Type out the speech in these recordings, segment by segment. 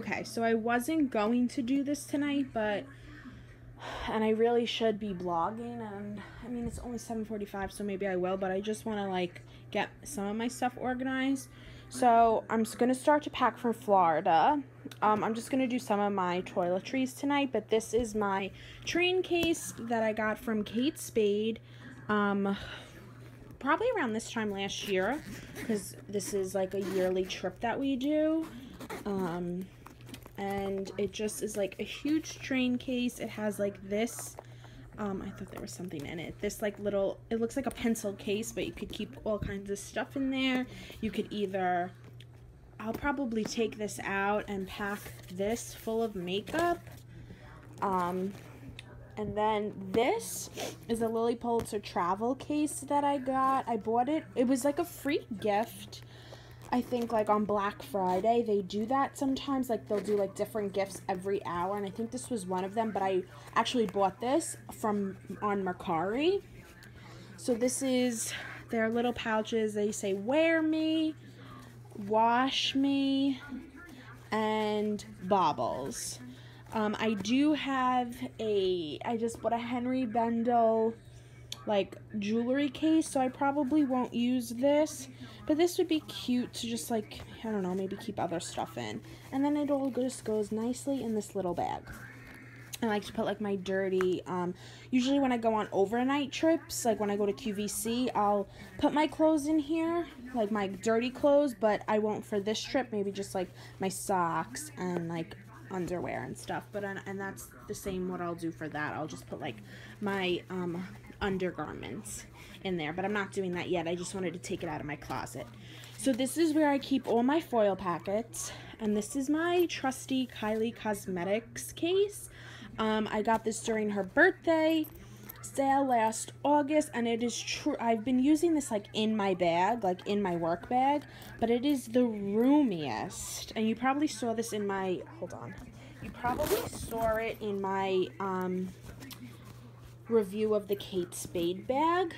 Okay, so I wasn't going to do this tonight, but, and I really should be blogging, and I mean, it's only 7:45, so maybe I will, but I just want to, like, get some of my stuff organized. So I'm going to start to pack for Florida. I'm just going to do some of my toiletries tonight, but this is my train case that I got from Kate Spade, probably around this time last year, because this is, like, a yearly trip that we do, and it just is like a huge train case. It has like this, I thought there was something in it, this like little, it looks like a pencil case, but you could keep all kinds of stuff in there. You could either, I'll probably take this out and pack this full of makeup, and then this is a Lily Pulitzer travel case that I got. I bought it, it was like a free gift, I think, like, on Black Friday. They do that sometimes, like, they'll do, like, different gifts every hour, and I think this was one of them, but I actually bought this from, on Mercari. So this is their little pouches. They say, wear me, wash me, and baubles. I do have a, I just bought a Henri Bendel, like, jewelry case, so I probably won't use this, but this would be cute to just, like, I don't know, maybe keep other stuff in. And then it all just goes nicely in this little bag. I like to put, like, my dirty, usually when I go on overnight trips, like when I go to QVC, I'll put my clothes in here, like my dirty clothes, but I won't for this trip, maybe just, like, my socks and, like, underwear and stuff. But and that's the same what I'll do for that. I'll just put, like, my undergarments in there, but I'm not doing that yet. I just wanted to take it out of my closet. So this is where I keep all my foil packets, and this is my trusty Kylie Cosmetics case. I got this during her birthday sale last August, and it is true, I've been using this, like, in my bag, like in my work bag, but it is the roomiest, and you probably saw this in my, hold on, you probably saw it in my review of the Kate Spade bag,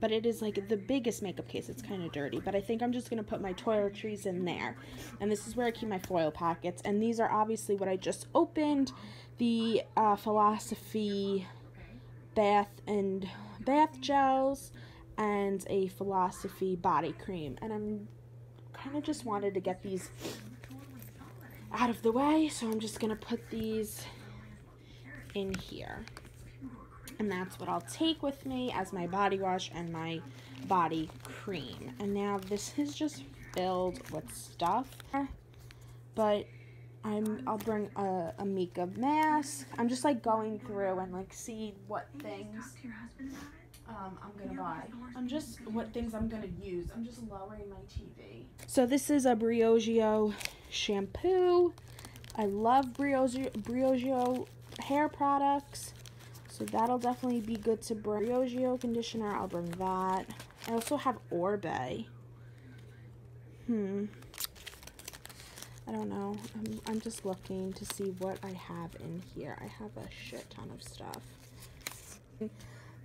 but it is, like, the biggest makeup case. It's kind of dirty, but I think I'm just going to put my toiletries in there, and this is where I keep my foil packets, and these are obviously what I just opened, the Philosophy bath gels, and a Philosophy body cream, and I'm kind of just wanted to get these out of the way, so I'm just going to put these in here. And that's what I'll take with me as my body wash and my body cream. And now this is just filled with stuff. But I'll bring a makeup mask. I'm just, like, going through and, like, see what things I'm going to buy. What things I'm going to use. I'm just lowering my TV. So this is a Briogeo shampoo. I love Briogeo hair products. So that'll definitely be good to bring. Briogeo conditioner, I'll bring that. I also have Orbe. I don't know. I'm just looking to see what I have in here. I have a shit ton of stuff.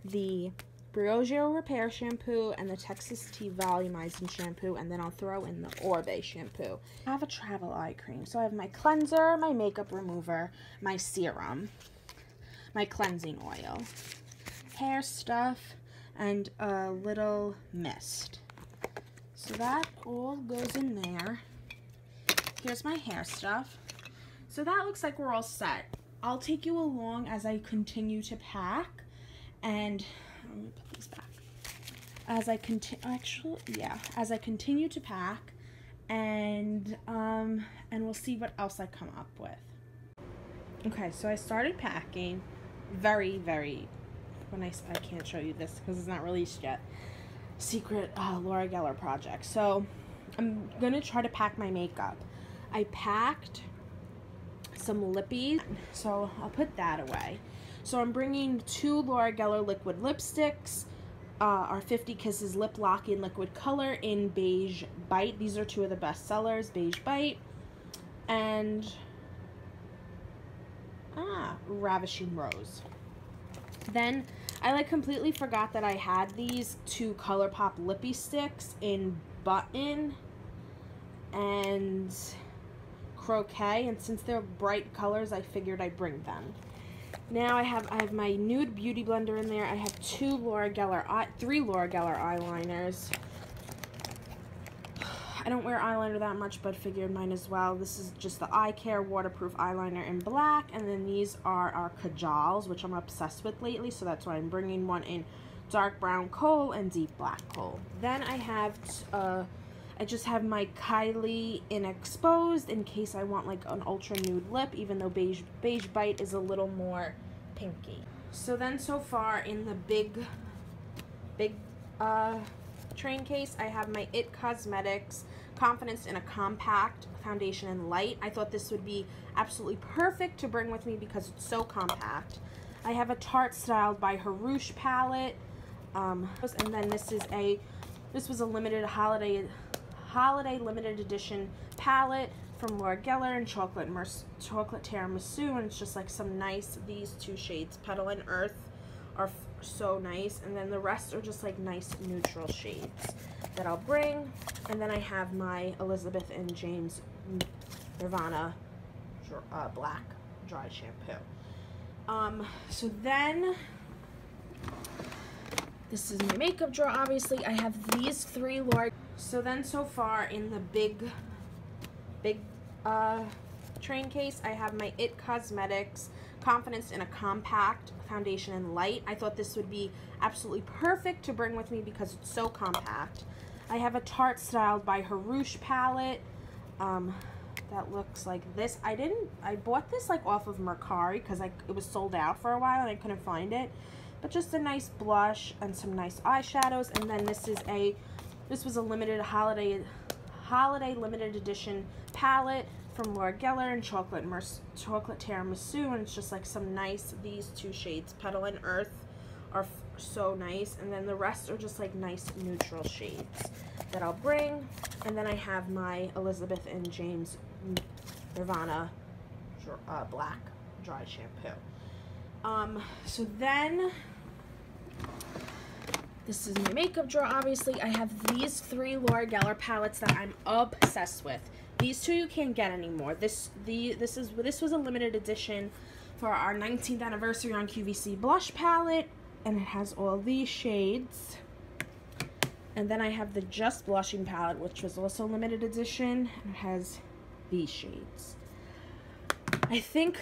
The Briogeo Repair Shampoo and the Texas Tea Volumizing Shampoo, and then I'll throw in the Orbe Shampoo. I have a travel eye cream. So I have my cleanser, my makeup remover, my serum, my cleansing oil, hair stuff, and a little mist. So that all goes in there. Here's my hair stuff. So that looks like we're all set. I'll take you along as I continue to pack, and let me put these back. As I continue to pack, and we'll see what else I come up with. Okay, so I started packing. I can't show you this because it's not released yet, secret Laura Geller project. So I'm gonna try to pack my makeup. I packed some lippies, so I'll put that away. So I'm bringing 2 Laura Geller liquid lipsticks, our 50 Kisses lip lock in liquid color in Beige Bite. These are 2 of the best sellers, Beige Bite and Ravishing Rose. Then I completely forgot that I had these 2 ColourPop lippy sticks in Button and croquet, and since they're bright colors, I figured I'd bring them. Now I have my nude Beauty Blender in there. I have three Laura Geller eyeliners. I don't wear eyeliner that much, but figured mine as well. This is just the Eye Care waterproof eyeliner in black, and then these are our Kajals, which I'm obsessed with lately, so that's why I'm bringing one in dark brown coal and deep black coal. Then I have I just have my Kylie in Exposed in case I want like an ultra nude lip, even though beige Bite is a little more pinky. So then so far in the big train case, I have my It Cosmetics Confidence in a Compact Foundation in Light. I thought this would be absolutely perfect to bring with me because it's so compact. I have a Tarte Styled by Harouche palette, and then this was a limited holiday limited edition palette from Laura Geller and Chocolate Tiramisu, and it's just like some nice, these two shades, Petal and Earth, are so nice, and then the rest are just like nice neutral shades that I'll bring. And then I have my Elizabeth and James Nirvana black dry shampoo. So then this is my makeup drawer. Obviously I have these three large. So then so far in the big train case, I have my It Cosmetics Confidence in a Compact Foundation in Light. I thought this would be absolutely perfect to bring with me because it's so compact. I have a Tarte Styled by Harouche palette that looks like this. I bought this like off of Mercari because it was sold out for a while and I couldn't find it, but just a nice blush and some nice eyeshadows. And then this was a limited holiday limited edition palette from Laura Geller and Chocolate Tiramisu, and it's just like some nice, these two shades, Petal and Earth, are so nice, and then the rest are just like nice neutral shades that I'll bring. And then I have my Elizabeth and James Nirvana black dry shampoo. So then this is my makeup drawer. Obviously I have these three Laura Geller palettes that I'm obsessed with. These two you can't get anymore. This was a limited edition for our 19th anniversary on QVC blush palette, and it has all these shades. And then I have the Just Blushing palette, which was also limited edition, and it has these shades. I think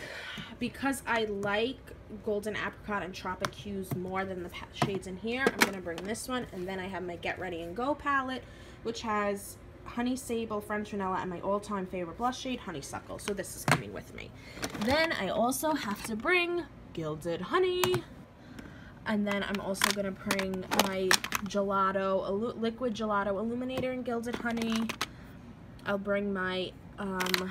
because I like Golden Apricot and Tropic Hues more than the shades in here, I'm gonna bring this one. And then I have my Get Ready and Go palette, which has Honey Sable, French Vanilla, and my all-time favorite blush shade, Honeysuckle. So this is coming with me. Then I also have to bring Gilded Honey, and then I'm also gonna bring my liquid gelato illuminator in Gilded Honey. I'll bring my no, I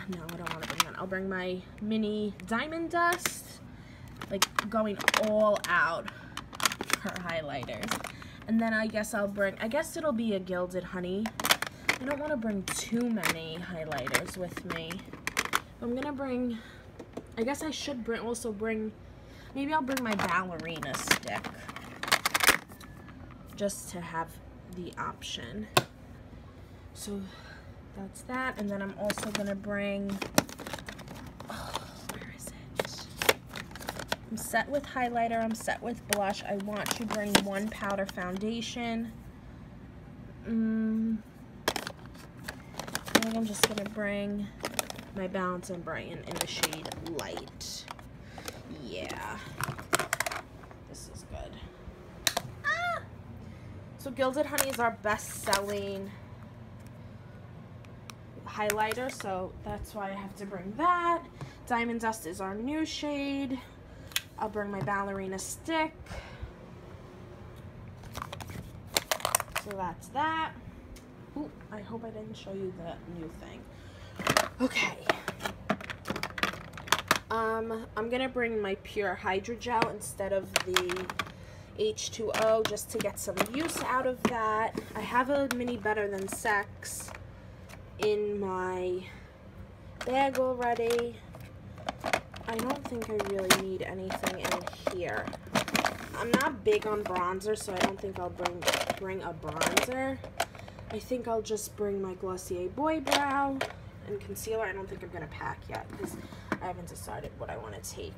don't want to bring that. I'll bring my mini Diamond Dust, like going all out for highlighters. And then I guess it'll be a Gilded Honey. I don't want to bring too many highlighters with me. I'm gonna bring, I guess I should also bring, maybe I'll bring my ballerina stick just to have the option. So that's that. And then I'm also gonna bring, where is it? I'm set with highlighter, I'm set with blush. I want to bring one powder foundation. I think I'm just gonna bring my Balance and Brighten in the shade Light. Yeah, this is good. So Gilded Honey is our best-selling highlighter, so that's why I have to bring that. Diamond Dust is our new shade. I'll bring my ballerina stick. So that's that. Ooh, I hope I didn't show you the new thing. Okay. I'm gonna bring my Pure Hydrogel instead of the H2O just to get some use out of that. I have a mini Better Than Sex in my bag already. I don't think I really need anything in here. I'm not big on bronzer, so I don't think I'll bring a bronzer. I think I'll just bring my Glossier Boy Brow And concealer, I don't think I'm going to pack yet because I haven't decided what I want to take.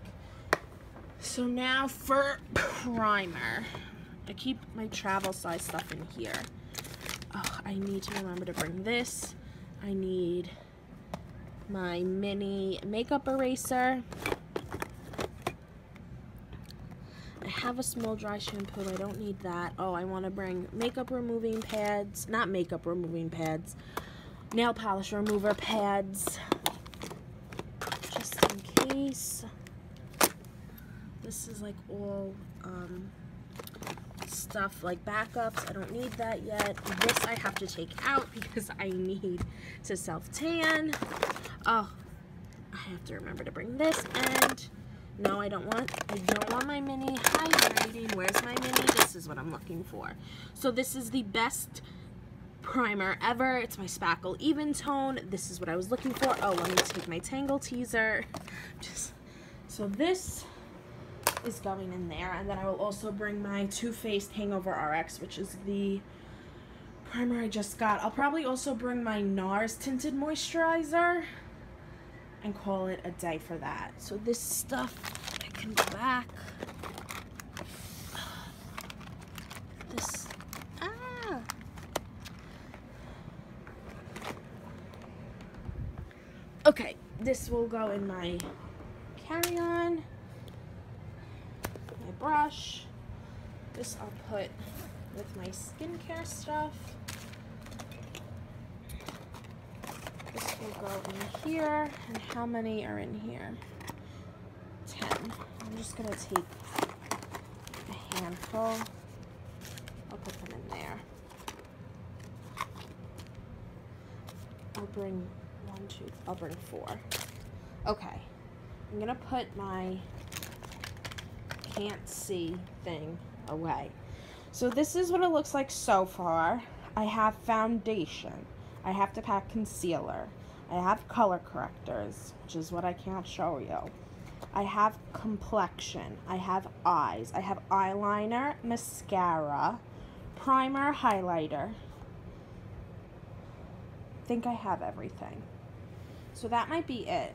So now for primer. I keep my travel size stuff in here. Oh, I need to remember to bring this. I need my mini makeup eraser. I have a small dry shampoo. I don't need that. Oh, I want to bring makeup removing pads. Not makeup removing pads. Nail polish remover pads. Just in case. This is like all stuff like backups. I don't need that yet. This I have to take out because I need to self-tan. Oh, I have to remember to bring this. And no, I don't want my mini highlighting. Where's my mini? This is what I'm looking for. So this is the best primer ever. It's my Spackle Even Tone. This is what I was looking for. Oh, let me take my Tangle Teaser. So this is going in there, and then I will also bring my Too Faced Hangover RX, which is the primer I just got. I'll probably also bring my NARS Tinted Moisturizer and call it a day for that. So this stuff I can go back. This, okay, this will go in my carry-on. My brush. This I'll put with my skincare stuff. This will go in here. And how many are in here? 10. I'm just going to take a handful. I'll put them in there. I'll bring one, two, I'll bring 4. Okay. I'm going to put my can't see thing away. So this is what it looks like so far. I have foundation. I have to pack concealer. I have color correctors, which is what I can't show you. I have complexion. I have eyes. I have eyeliner, mascara, primer, highlighter. I think I have everything. So that might be it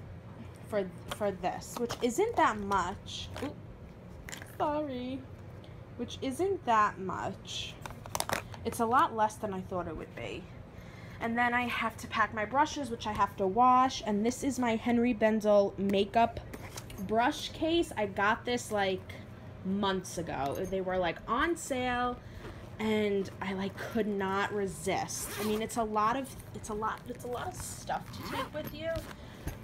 for this, which isn't that much. Oops. Sorry, which isn't that much. It's a lot less than I thought it would be. And then I have to pack my brushes, which I have to wash. And this is my Henri Bendel makeup brush case. I got this like months ago. They were like on sale, and I like could not resist. I mean, it's a lot of stuff to take with you.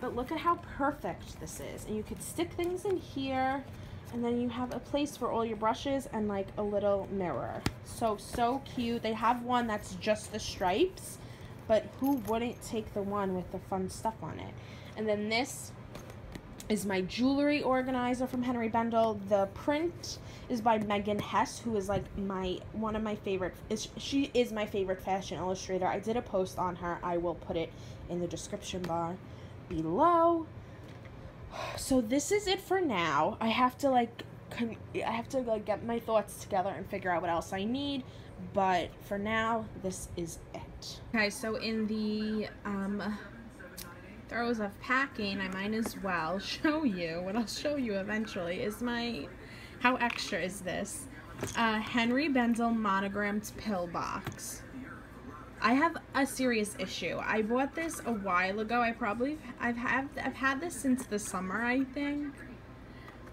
But look at how perfect this is. And you could stick things in here. And then you have a place for all your brushes and like a little mirror. So cute. They have one that's just the stripes, but who wouldn't take the one with the fun stuff on it? And then this is my jewelry organizer from Henri Bendel. The print is by Megan Hess, who is like she is my favorite fashion illustrator. I did a post on her. I will put it in the description bar below. So this is it for now. I have to like get my thoughts together and figure out what else I need, but for now this is it. Okay, so in the throes of packing, I might as well show you what I'll show you eventually is my, how extra is this, Henri Bendel monogrammed pill box. I have a serious issue. I bought this a while ago. I've had this since the summer, I think.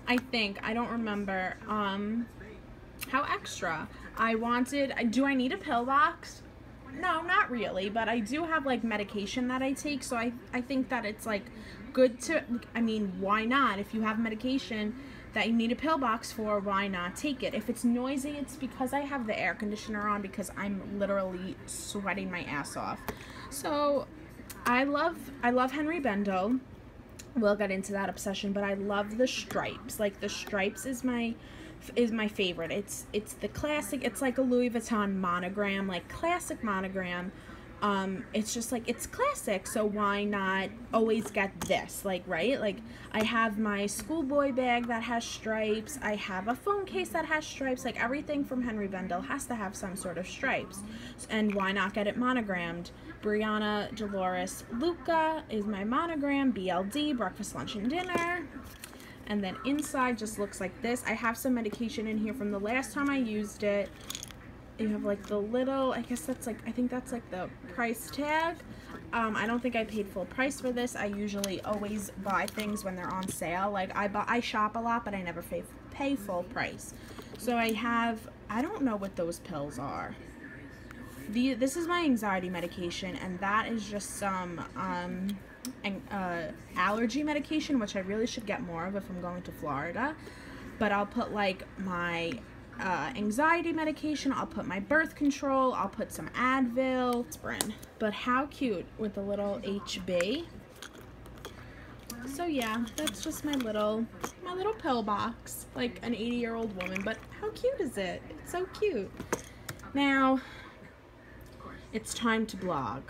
I don't remember. How extra. Do I need a pill box? No, not really, but I do have like medication that I take, so I think that it's like good to, I mean, why not? If you have medication that you need a pill box for, why not take it? If it's noisy, it's because I have the air conditioner on because I'm literally sweating my ass off. So I love Henri Bendel. We'll get into that obsession, but I love the stripes. Like the stripes is my favorite. It's the classic, it's like a Louis Vuitton monogram, like classic monogram. It's just like, it's classic, so why not always get this, like, right? Like, I have my schoolboy bag that has stripes, I have a phone case that has stripes, like, everything from Henri Bendel has to have some sort of stripes, and why not get it monogrammed? Brianna Dolores Luca is my monogram, BLD, breakfast, lunch, and dinner. And then inside just looks like this. I have some medication in here from the last time I used it. You have like the little, I guess that's like, I think that's like the price tag. I don't think I paid full price for this. I usually always buy things when they're on sale. Like I shop a lot, but I never pay full price. So I have, I don't know what those pills are. This is my anxiety medication, and that is just some allergy medication, which I really should get more of if I'm going to Florida. But I'll put like my anxiety medication, I'll put my birth control, I'll put some Advil, Sprin. But how cute with the little HB. So yeah, that's just my little pill box, like an 80-year-old woman, but how cute is it? It's so cute. Now, it's time to blog.